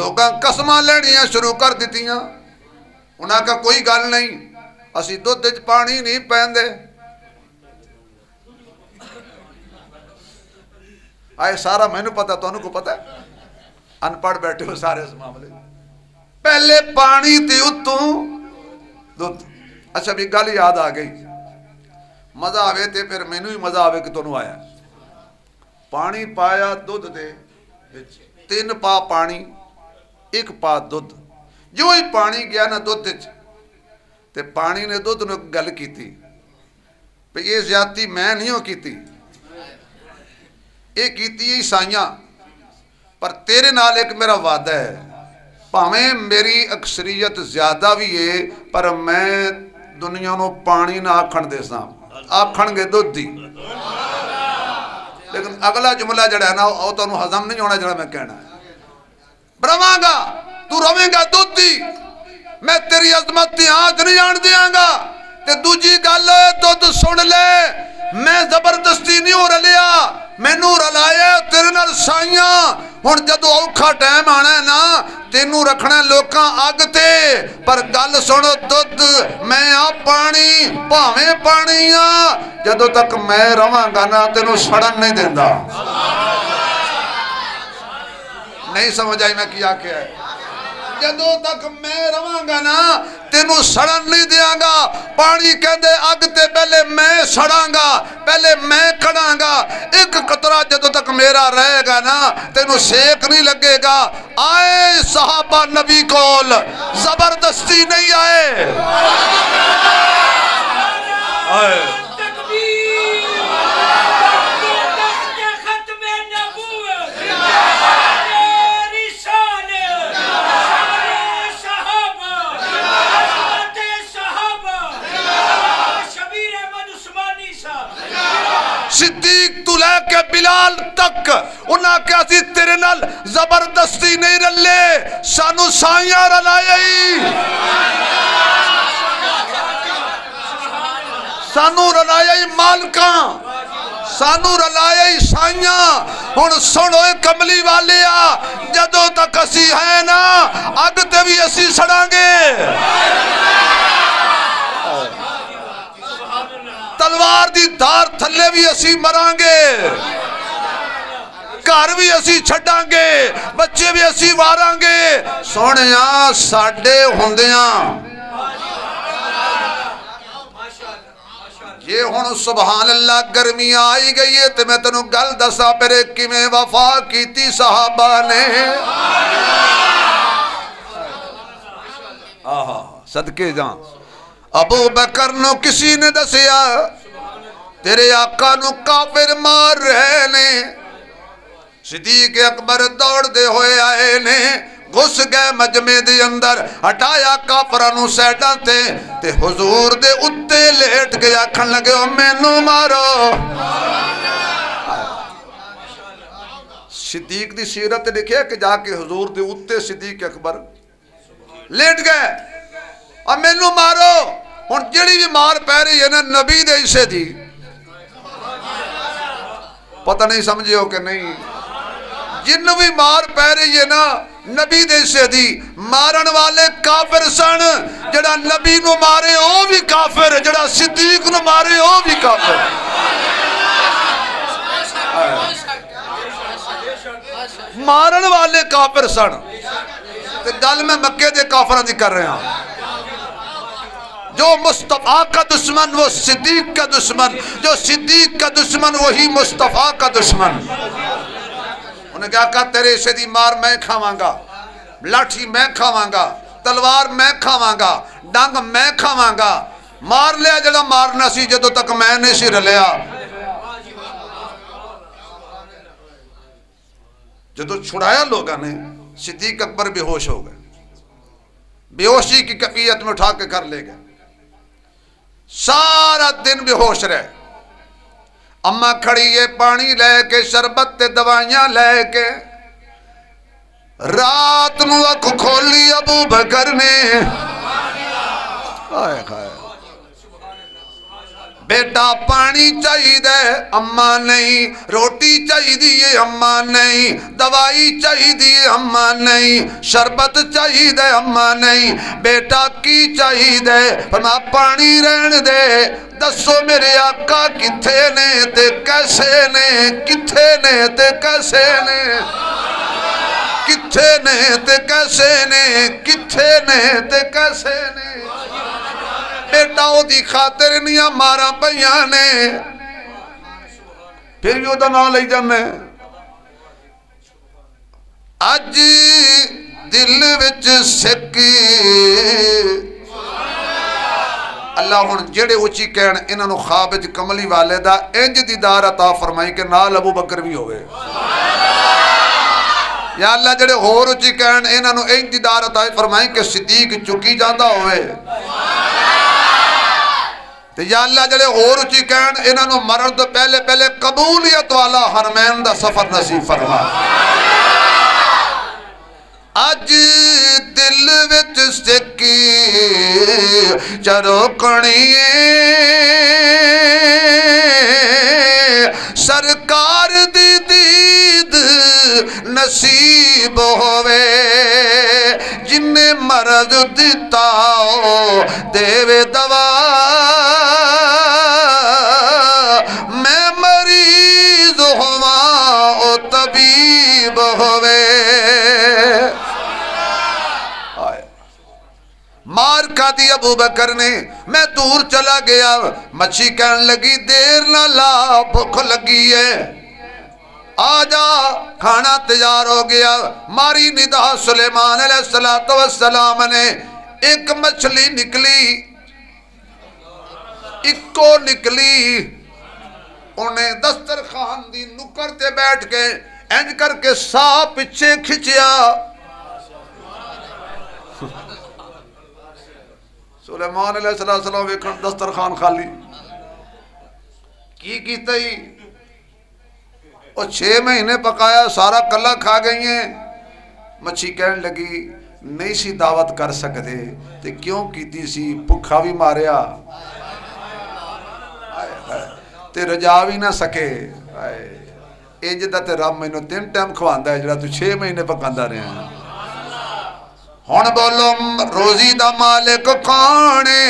लोगां कसमां लैणियां शुरू कर दित्तियां। उन्हां का कोई गल नहीं, असी दुध विच पानी नहीं पैंदे। आए सारा मैनू पता, तुहानू को पता है, अनपढ़ बैठे हो सारे इस मामले। पहले पानी ते उत्तों दुध। अच्छा भी गल याद आ गई, मजा आवे तो फिर मैनू ही मजा आवे कि तुहानू आया। पानी पाया दुध दे विच, तीन पा पानी एक पा दुध। जो ही पानी गया ना दुध विच ते पानी ने दुध नूं गल कीती भई ये ज्यादती मैं नहीं हो कीती, ये कीती ईसाइयां, पर तेरे नाल एक मेरा वादा है, भावें मेरी अक्सरीयत ज्यादा भी है पर मैं दुनिया को पानी ना आखण देसा, आखणगे दुध दी। लेकिन अगला जुमला जड़ा ना वो तुहानू हजम नहीं होना, जड़ा मैं कहना रवांगा तू रवेंगा दुध दी, मैं तेरी अजमत दी आंच नहीं आण देंगा। ते दूजी गल दुध सुन ले, मैं जबरदस्ती नहीं हो रलिया, मैनू रलाया तेरे नाल साइयां। हुण जदों औखा टाइम आना है ना, तेनू रखना लोकां अग ते, पर गल सुनो दुध मैं आ पानी, भावें पानी आ। जदों तक मैं रवांगा ना तेनू सड़न नहीं देंदा। नहीं समझ आई मैं क्या क्या है। जदों तक मैं रवांगा ना तेनू सड़न नहीं देंगा। पानी कहते अग ते पहले मैं सड़ांगा, पहले मैं खड़ांगा। एक कतरा जदों तक मेरा रहेगा ना तेनू सेक नहीं लगेगा। आए सहाबा नबी कोल, जबरदस्ती नहीं आए। आए के बिलाल तक उन्हें क्या तेरे नाल जबरदस्ती नहीं रले, सानू साइया रलाए, सानू रलाए मालका, सानू रलाए साइया। हुण सुनो कमली वाले आ, जदों तक असी है ना अग ते भी असी सड़ांगे। तलवार दी धार थल्ले भी असी मरांगे, घर भी असी छड्डांगे, बच्चे भी असी वारांगे। सोहणिया साडे हुंदियां ये हुण सुभान अल्लाह गर्मी आई गई है ते मैं तेनू गल दसा मेरे किवें वफा कीती साहबा ने। आहा सदके जां। अबू बकर नू किसी ने दसिया तेरे आका नू काफिर मार रहे ने। सिद्दीक अकबर दौड़ते हुए आए ने, घुस गए मजमे दे अंदर, हटाया काफरां नू सैडां ते, ते हुजूर दे उत्ते लेट के आखन लगे मैनू मारो। सिद्दीक दी सीरत लिखिया कि जाके हुजूर दे उत्ते सिद्दीक अकबर लेट गए, अब मैनू मारो। हुण जिहड़ी भी मार पै रही है ना नबी दे हिस्से दी, पता नहीं समझे हो कि नहीं, जिन्नू भी मार पै रही है ना नबी दे हिस्से दी। मारन वाले काफिर सन, जिहड़ा नबी नू मारे ओ भी काफिर, जिहड़ा सिद्दीक नू मारे ओ भी काफिर। मारन वाले काफिर सन ते गल मैं मक्के दे काफरां दी कर रहा हां। जो मुस्तफ़ा का दुश्मन वो सिद्दीक का दुश्मन, जो सिद्दीक का दुश्मन वही मुस्तफ़ा का दुश्मन। उन्हें क्या कहा तेरे हिस्से दी मार मैं खावांगा, लाठी मैं खावांगा, तलवार मैं खावांगा, डंग मैं खावांगा। मार लिया जड़ा मारना सी जदों तक मैं नहीं सी रलिया। जदों छुड़ाया लोगों ने सिद्दीक अकबर बेहोश हो गए, बेहोशी की कैफियत में उठा के कर ले गए। सारा दिन बेहोश रहे। अम्मा खड़ी है पानी लेके, शरबत ते दवाइयां लेके। रात नू अख खोली अबू बकर ने, आए खाए बेटा पानी चाहिए अम्मा नहीं, रोटी चाहिए अम्मा नहीं, दवाई चाहिए अम्मा नहीं, शरबत चाहिए अम्मा नहीं, बेटा की चाहिए? फरमाया पानी रहन दे, दसो मेरे आका किथे ने ते कैसे ने, किथे ने ते कैसे ने, किथे ने ते कैसे ने, किथे ने ते कैसे ने। बेटा ओदी खातिर इनिया मारा पईया ने, फिर भी ओदा नाम लई जाने। अज दिल विच सिक अल्लाह। हुण जेड़े उची कहण इन्हां नूं ख्वाब विच कमली वाले दा इंज दीदार अता फरमाई के नाल अबू बकर भी होवे। या अल्लाह जेड़े होर उची कहण इन्हां नूं इंज दीदार अता फरमाई के सिद्दीक चुकी जांदा होवे। ते या अल्लाह जिहड़े होर उची कहण इन्हां नूं मरण तो पहले पहले कबूलियत वाला हरमैन दा सफर नसीब फरमा। अज दिल विच सिक्की चरोकणीए, सरकार दी दीद नसीब होवे, जिन्ने मरद दिता देवे दवा। मार खा दी अबू बकर ने। मैं दूर चला गया, मच्छी कहने लगी देर ना ला, भूख लगी है, आजा। खाना तैयार हो गया। मारी निदा सुलेमान अलैहिस्सलाम ने, एक मछली निकली, इको निकली। उन्हें दस्तरखान दी नुक्कर ते बैठ के इंज करके सा पिछे खिंचया। सुलेमान अलैहिस्सलाम वेखन दस्तरखान खाली। की कीता ही और 6 महीने पकाया, सारा कला खा गई है। मच्छी कहन लगी नहीं सी दावत कर सकते ते क्यों कीती सी, भुखा भी मारिया ते रजा भी ना सके। इंज दा ते रब मैनू 3 टाइम खवांदा है जिहड़ा तू 6 महीने पकांदा रहा। हुण बोलो रोजी दा मालिक कौन है?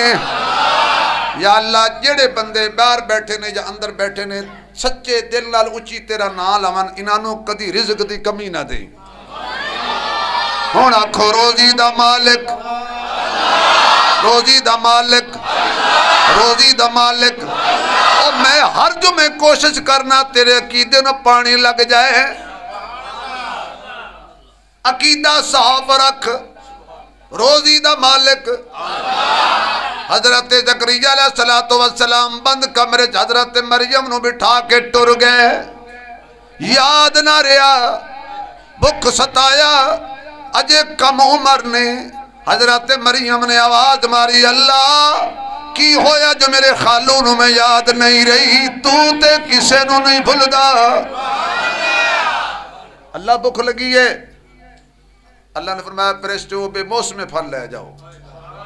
या अल्लाह जेड़े बंदे बाहर बैठे ने या अंदर बैठे ने, सच्चे दिल नाल उची तेरा नाम लवन, इन्हों कदी रिजक दी कमी ना दे। हुण आखो रोजी दा मालिक, रोजी दा मालिक, रोजी दा मालिक। और मैं हर जुमे कोशिश करना तेरे अकीदे नूं पानी लग जाए। अकीदा साहब रख, रोजी दा मालिक। हजरत जकरिया अलैहिस्सलातो वस्सलाम बंद कमरे च हजरत मरियम नू बिठा के टुर गए। याद ना रहा, भुख सताया। अजे कम उमर ने हजरत मरियम ने आवाज मारी, अल्लाह की होया जो मेरे खालू नू मैं याद नहीं रही, तू ते किसे नू नहीं भुलदा। अल्लाह भुख लगी है। अल्लाह ने फरमाया फरिश्ते बेमौसम फल ले जाओ,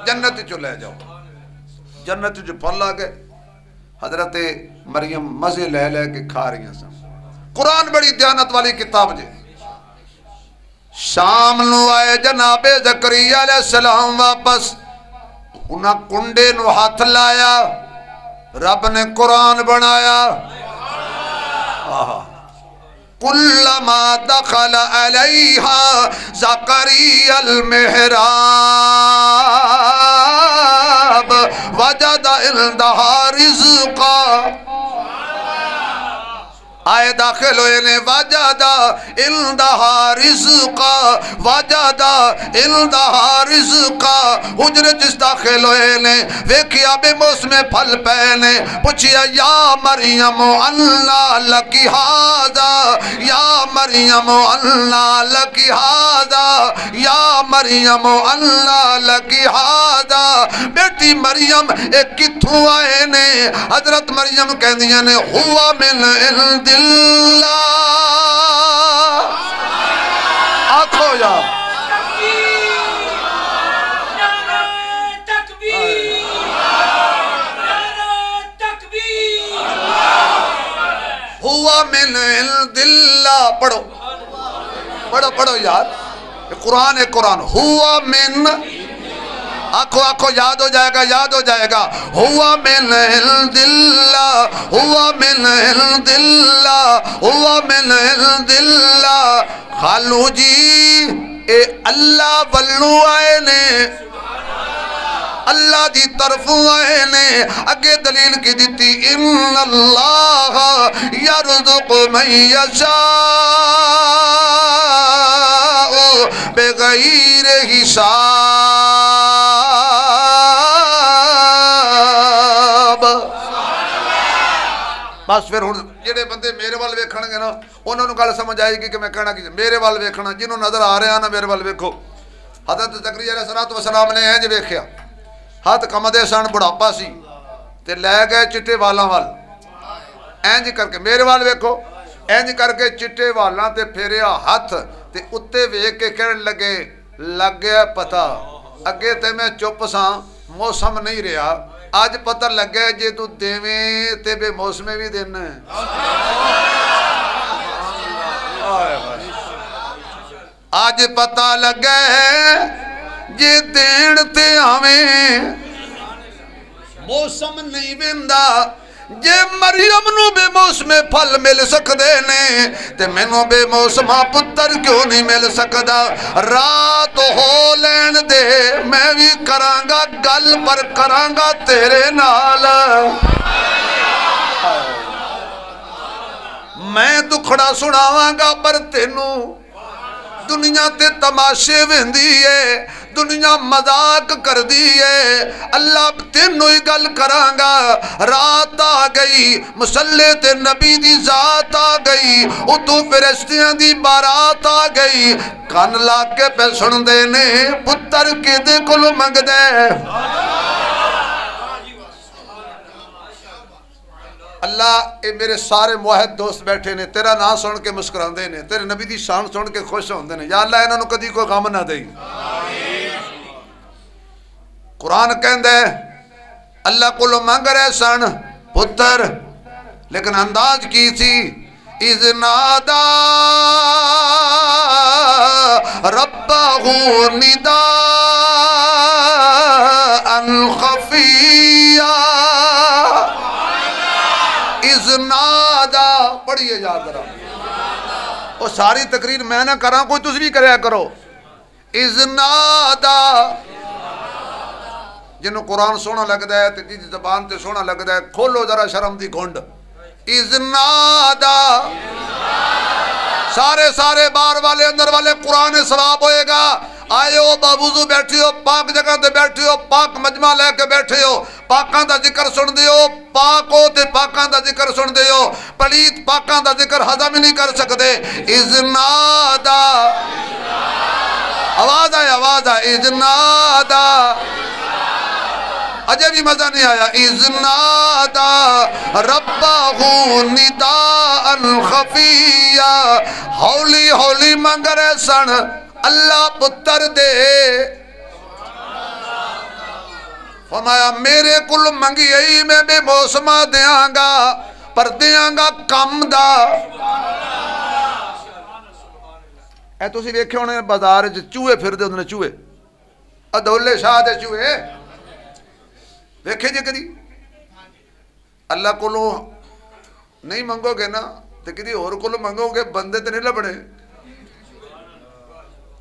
जन्नत चो ले जाओ। जन्नत जो फल आ गए। हजरत मरियम मजे ले ले के खा रही सन। कुरान बड़ी दयानत वाली किताब जी। शाम नू आए जनाबे ज़करिया अलैहिस्सलाम वापस, उन्हें कुंडे नू हाथ लाया, रब ने कुरान बनाया। कुल्लमा दखल अलैहा ज़करिया अलमिहराब वजदा इंदहा रिज़्क़ा। आए दाखिल हुए ने, वजदा इंदहा रिज़्क़ा, वजदा इंदहा रिज़्क़ा। हुजरे च दाखिल हुए ने, वेखिया बेमौसमे फल पए ने। पुछिया या मरियम अन्ना लकी हाज़ा, या मरियम अन्ना लकी हाज़ा, या मरियम अन्ना लकी हाज़ा। बेटी मरियम ये कित्थों आए ने? हजरत मरियम कहदियां ने हुआ मिन इंदिल्ला। आखो जा हुआ मिन इंदिल्ला। पढ़ो पढ़ो पढ़ो यार, कुरान है कुरान। हुआ मिन, आखो आखो, याद हो जाएगा, याद हो जाएगा। हुआ मिन इंदिल्ला, हुआ मिन इंदिल्ला, हुआ मिन इंदिल्ला। खालू जी ए अल्लाह वल्लू आए ने, अल्लाह दी तरफों आए ने। अगे दलील की दिती, इन्नल्लाह यरज़ुक़ु मन यशाअ बिग़ैरि हिसाब। बस फिर हुण जिहड़े बंदे मेरे वाल वेखणगे ना, उन्हां नूं गल समझ आएगी कि मैं कहणा कि मेरे वाल वेखणा। जिन्हों नज़र आ रहा ना मेरे वाल वेखो। हज़रत ज़करिया अलैहिस्सलाम ने इंज वेखिया, हाथ कमदे सन, बुढ़ापा सी, ते लै गए चिट्टे वालों वाल। इंज करके मेरे वाल वेखो, इंज करके चिट्टे वालों ते फेरिया हाथ, ते उत्ते वेख के कहन लगे लग गया पता। अगे ते मैं चुप सां, मौसम नहीं रहा, अज पता लग गया जे तू देवें ते बेमौसमे भी देना। अज पता लग गया जे देन ते आवे, मौसम नहीं बेंदा, जे मरियम नू बेमौसमे फल मिल सकते हैं तो मैनू बेमौसमा पुत्र क्यों नहीं मिल सकता। रात हो लैन दे, मैं भी करांगा गल पर करांगा तेरे नाल। मैं दुखड़ा सुनावांगा पर तेनू, दुनिया ते तमाशे वेंदी है, दुनिया मजाक कर दी है, अल्लाह तेनों ही गल करांगा। रात आ गई, मुसल्ले ते नबी दी जात आ गई, उतों फरिश्तियां दी बारात आ गई। कान ला के पे सुनदे ने पुत्तर किदे कोल मंगदा है। अल्लाह, ये मेरे सारे मुआहद दोस्त बैठे ने, तेरा नाम सुन के मुस्कुराते हैं, तेरे नबी की शान सुन के खुश होंगे ने। या अल्लाह, इन्हों कदी कोई गम ना दे। कुरान कहता है अल्लाह को मंग रहे सन पुत्र, लेकिन अंदाज की थी। Is Nada रब्बहू निदाअन खफिया। इज़ नादा, पढ़िए याद करो, वो सारी तकरीर मैं ना करा, कोई तुसी भी कराया करो। इज़ नादा, जिन्हों कुरान सोहना लगता है तो जिस जबान से सोहना लगता है, खोलो जरा शर्म की घुंड। इज़नादा, सारे सारे बार वाले अंदर वाले कुरान सवाब होएगा। आयो बाबूजू बैठे हो, पाक जगह ते बैठे हो, पाक मजमा लैके बैठे हो, पाकों का जिक्र सुनते हो, पाक हो तो पाकों का जिक्र सुनते हो, पलीत पाकों का जिक्र हजम ही नहीं कर सकते। इज़नादा, आवाज आए, आवाज आए। इज़नादा, अजय भी मजा नहीं आया। इज़नादा रब्बहू निदाअन खफिया, हौली हौली मंग रहे सन अल्लाह पुत्तर दे। फरमाया मेरे कुल मंगी आई, मैं बेमौसमा देंगा पर देंगा कम दा। ऐ तुसीं वेखे होने बाजार च चूहे फिरदे होंदे ने, चूहे अदौले शाह दे चूहे वेखे जी कदी। अल्लाह कोलों नहीं मंगोगे ना तो किसी होर कोलों मंगोगे, बंदे तो नहीं लभने।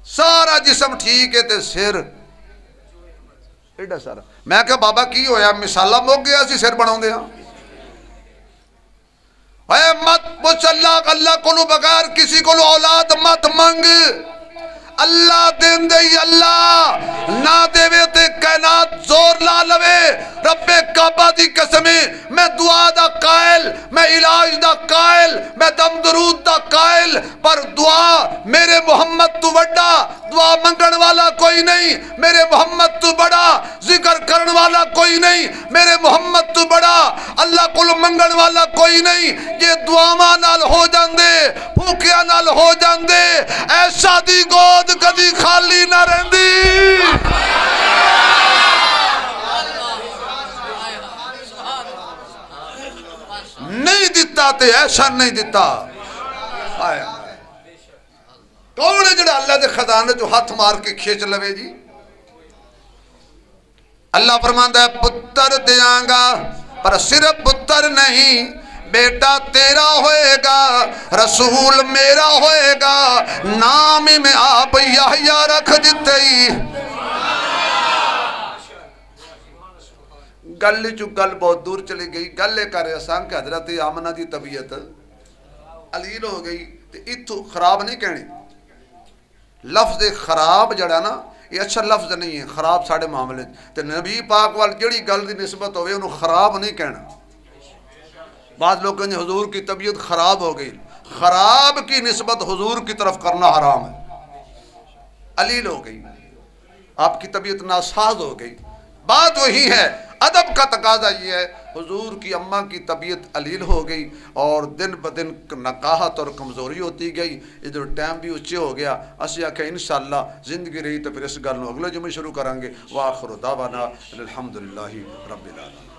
सारा जिसम ठीक है तो सिर एडा सारा। मैं क्या बाबा की होया, मिसाला मुक गया सी सिर बनाउंदे हां। ऐ मत पुछ अल्लाह, अल्लाह कोलों बगैर किसी कोलों औलाद मत मंग। अल्लाह देंदे ही अल्लाह, ना देवे ते कायनात जोर ला लवे। रब्बे काबा दी कसमे, मैं दुआ दा कायल, मैं इलाज दा कायल, मैं दम दरूद दा कायल, पर दुआ मेरे मुहम्मद तू वड्डा, दुआ मंगण वाला कोई नहीं मेरे मुहम्मद तू बड़ा, जिक्र करने वाला कोई नहीं मेरे मुहम्मद तू बड़ा। अल्लाह कोल मंगण वाला कोई नहीं। ये दुआवां नाल हो जांदे, भूखियां नाल हो जांदे, ऐसा दी गोद कदी खाली ना रहंदी। नहीं दिता ते ऐसा नहीं दिता। कौन है जिहड़ा अल्लाह के खजाने चो हाथ मार के खींच लवे जी। अल्लाह फरमांदा है पुत्र देंगा, पर सिर्फ पुत्र नहीं, बेटा तेरा होएगा, रसूल मेरा होएगा, नाम ही में आप यहया रख दिते। गल चू गल बहुत दूर चली गई। गल ये कर संग हजरत आमना की तबीयत अलील हो गई तो इतों खराब नहीं कहनी। लफ्ज खराब जड़ा ना, ये अच्छा लफ्ज नहीं है। खराब साढ़े मामले तो नबी पाक वाल जी गल की निस्बत हो, खराब नहीं कहना। बाद लोग कहते हुजूर की तबीयत खराब हो गई। खराब की निस्बत हुजूर की तरफ करना हराम है। अलील हो गई, आपकी तबीयत नासाज हो गई। बात वही है, अदब का तकाजा ये है। हुजूर की अम्मा की तबीयत अलील हो गई और दिन ब दिन नकाहत और कमज़ोरी होती गई। इधर टाइम भी उच्चे हो गया। असीं आखेआ इंशाअल्लाह जिंदगी रही तो फिर इस गल नूं अगले जुमे शुरू करांगे। वाखिरु दावाना अलहम्दुलिल्लाहि रब्बिल आलमीन।